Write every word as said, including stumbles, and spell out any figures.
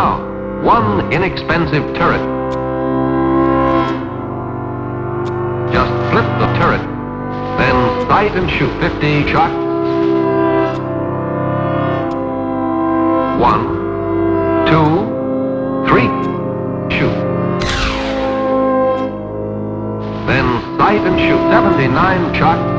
Now, one inexpensive turret. Just flip the turret, then sight and shoot fifty shots. One, two, three, shoot. Then sight and shoot seventy-nine shots.